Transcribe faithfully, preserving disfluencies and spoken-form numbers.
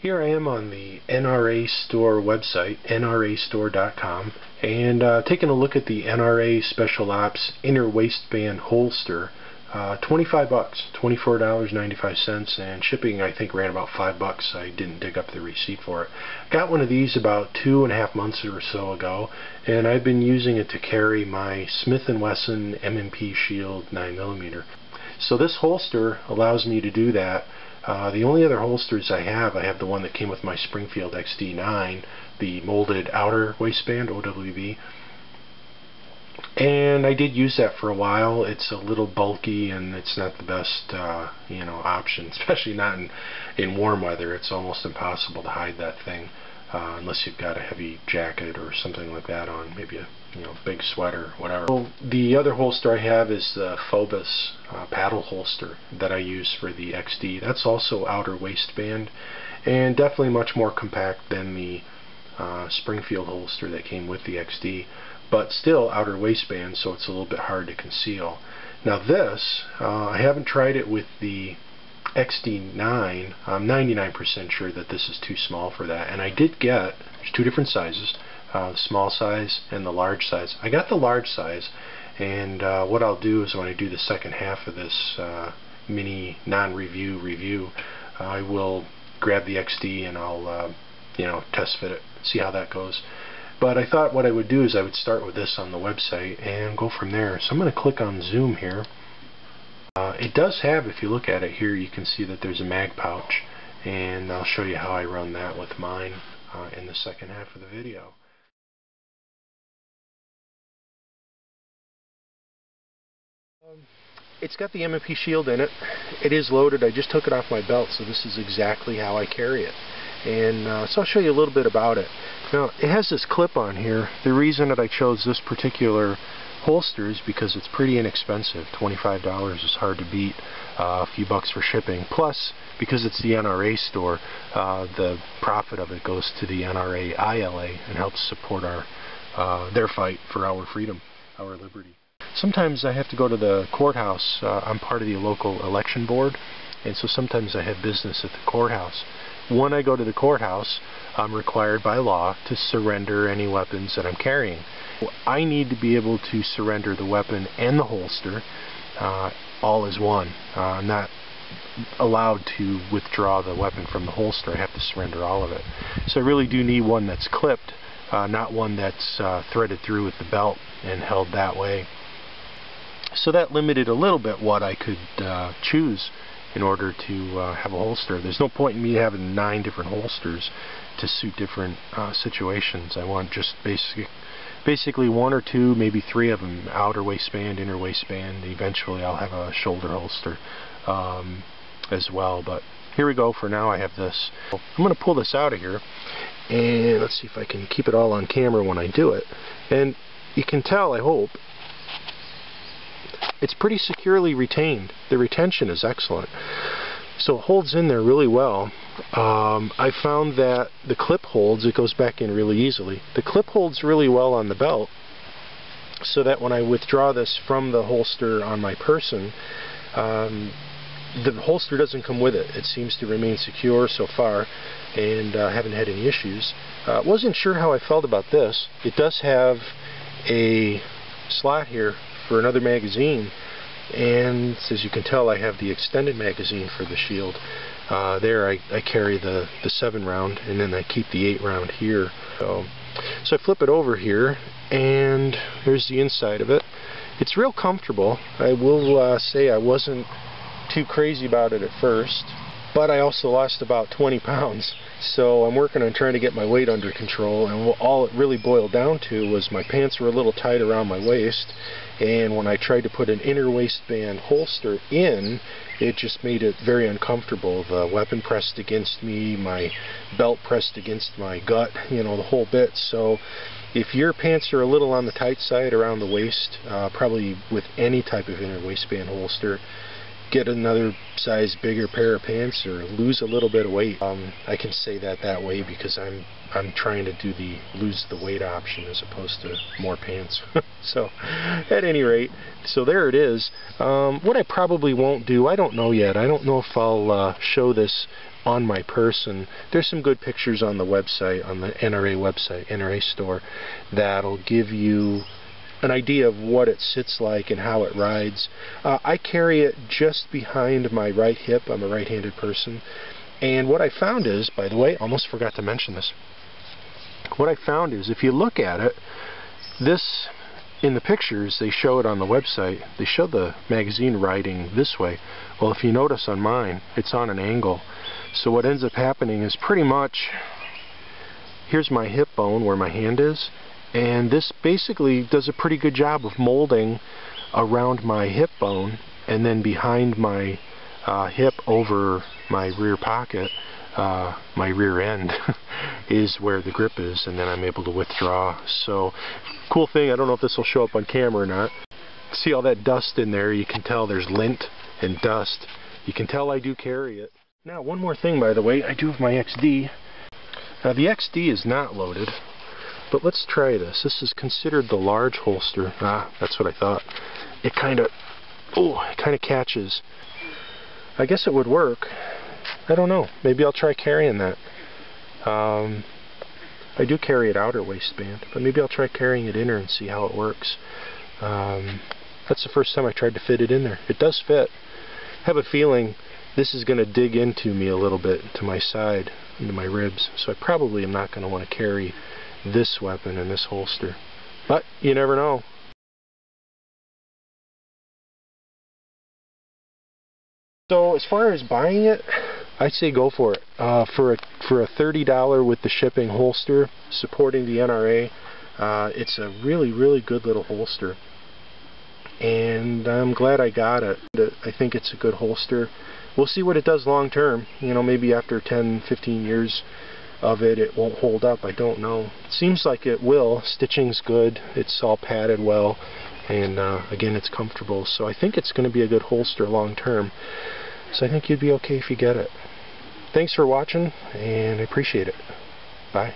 Here I am on the N R A Store website, N R A store dot com, and uh, taking a look at the N R A Special Ops Inner Waistband Holster. Uh, twenty-five bucks, twenty-four dollars and ninety-five cents, and shipping I think ran about five bucks. I didn't dig up the receipt for it. Got one of these about two and a half months or so ago, and I've been using it to carry my Smith and Wesson M and P Shield nine millimeter. So this holster allows me to do that. Uh, the only other holsters I have, I have the one that came with my Springfield X D nine, the molded outer waistband, O W B, and I did use that for a while. It's a little bulky and it's not the best uh, you know, option, especially not in, in warm weather. It's almost impossible to hide that thing uh, unless you've got a heavy jacket or something like that on, maybe a you know, big sweater, whatever. Well, the other holster I have is the Phobos uh, paddle holster that I use for the X D. That's also outer waistband and definitely much more compact than the uh, Springfield holster that came with the X D, but still outer waistband, so it's a little bit hard to conceal. Now this, uh, I haven't tried it with the X D nine. I'm ninety-nine percent sure that this is too small for that, and I did get, there's two different sizes, Uh, the small size and the large size. I got the large size, and uh, what I'll do is when I do the second half of this uh, mini non-review review, uh, I will grab the X D and I'll uh, you know, test fit it, see how that goes. But I thought what I would do is I would start with this on the website and go from there. So I'm going to click on zoom here. Uh, it does have, if you look at it here, you can see that there's a mag pouch, and I'll show you how I run that with mine uh, in the second half of the video. It's got the M and P Shield in it. It is loaded. I just took it off my belt, so this is exactly how I carry it. And uh, so I'll show you a little bit about it. Now, it has this clip on here. The reason that I chose this particular holster is because it's pretty inexpensive. twenty-five dollars is hard to beat. Uh, a few bucks for shipping. Plus, because it's the N R A Store, uh, the profit of it goes to the N R A I L A and helps support our uh, their fight for our freedom, our liberty. Sometimes I have to go to the courthouse. Uh, I'm part of the local election board, and so sometimes I have business at the courthouse. When I go to the courthouse, I'm required by law to surrender any weapons that I'm carrying. I need to be able to surrender the weapon and the holster uh, all as one. Uh, I'm not allowed to withdraw the weapon from the holster. I have to surrender all of it. So I really do need one that's clipped, uh, not one that's uh, threaded through with the belt and held that way. So that limited a little bit what I could uh, choose in order to uh, have a holster. There's no point in me having nine different holsters to suit different uh, situations. I want just basic, basically one or two, maybe three of them, outer waistband, inner waistband. Eventually I'll have a shoulder holster um, as well. But here we go. For now I have this. I'm going to pull this out of here, and let's see if I can keep it all on camera when I do it. And you can tell, I hope, it's pretty securely retained. The retention is excellent. So it holds in there really well. Um, I found that the clip holds, it goes back in really easily. The clip holds really well on the belt, so that when I withdraw this from the holster on my person, um, the holster doesn't come with it. It seems to remain secure so far, and I uh, haven't had any issues. I uh, wasn't sure how I felt about this. It does have a slot here for another magazine, and as you can tell, I have the extended magazine for the Shield. Uh, there I, I carry the, the seven round, and then I keep the eight round here. So, so I flip it over here, and here's the inside of it. It's real comfortable. I will uh, say I wasn't too crazy about it at first, but I also lost about twenty pounds, so I'm working on trying to get my weight under control, and all it really boiled down to was my pants were a little tight around my waist, and when I tried to put an inner waistband holster in, it just made it very uncomfortable. The weapon pressed against me, my belt pressed against my gut, you know, the whole bit. So if your pants are a little on the tight side around the waist, uh, probably with any type of inner waistband holster, get another size bigger pair of pants or lose a little bit of weight. Um, I can say that that way because I'm I'm trying to do the lose the weight option as opposed to more pants. So at any rate, so there it is. Um, what I probably won't do, I don't know yet. I don't know if I'll uh, show this on my person. There's some good pictures on the website, on the N R A website, N R A Store, that'll give you an idea of what it sits like and how it rides. Uh, I carry it just behind my right hip. I'm a right-handed person. And what I found is, by the way, almost forgot to mention this. What I found is, if you look at it, this, in the pictures, they show it on the website. They show the magazine riding this way. Well, if you notice on mine, it's on an angle. So what ends up happening is pretty much, here's my hip bone where my hand is, and this basically does a pretty good job of molding around my hip bone and then behind my uh, hip over my rear pocket, uh, my rear end is where the grip is, and then I'm able to withdraw. So, cool thing, I don't know if this will show up on camera or not. See all that dust in there? You can tell there's lint and dust. You can tell I do carry it. Now, one more thing, by the way, I do have my X D. Now, the X D is not loaded, but let's try this. This is considered the large holster. Ah, that's what I thought. It kind of, oh, it kind of catches. I guess it would work. I don't know. Maybe I'll try carrying that. Um, I do carry it outer waistband, but maybe I'll try carrying it inner and see how it works. Um, that's the first time I tried to fit it in there. It does fit. I have a feeling this is going to dig into me a little bit, to my side, into my ribs, so I probably am not going to want to carry this weapon in this holster. But you never know. So as far as buying it, I'd say go for it. Uh, for, a, for a thirty dollars with the shipping holster, supporting the N R A, uh, it's a really, really good little holster. And I'm glad I got it. I think it's a good holster. We'll see what it does long term. You know, maybe after ten, fifteen years of it, it won't hold up. I don't know. It seems like it will. Stitching's good. It's all padded well. And uh, again, it's comfortable. So I think it's going to be a good holster long term. So I think you'd be okay if you get it. Thanks for watching, and I appreciate it. Bye.